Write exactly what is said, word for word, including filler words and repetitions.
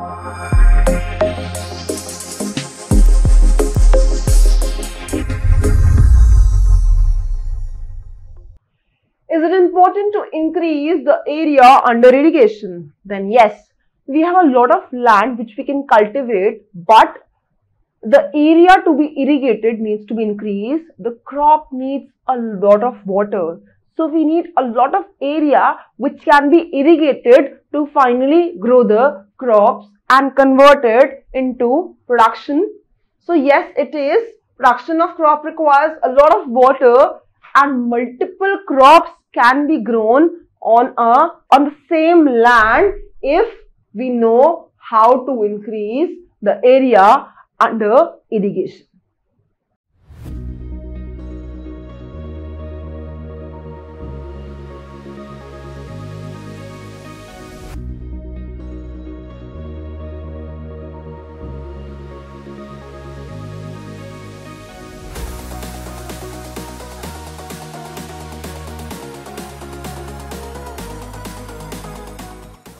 Is it important to increase the area under irrigation? Then yes, we have a lot of land which we can cultivate, but the area to be irrigated needs to be increased. The crop needs a lot of water. So we need a lot of area which can be irrigated to finally grow the crops and convert it into production. So yes, it is. Production of crop requires a lot of water, and multiple crops can be grown on a on the same land if we know how to increase the area under irrigation.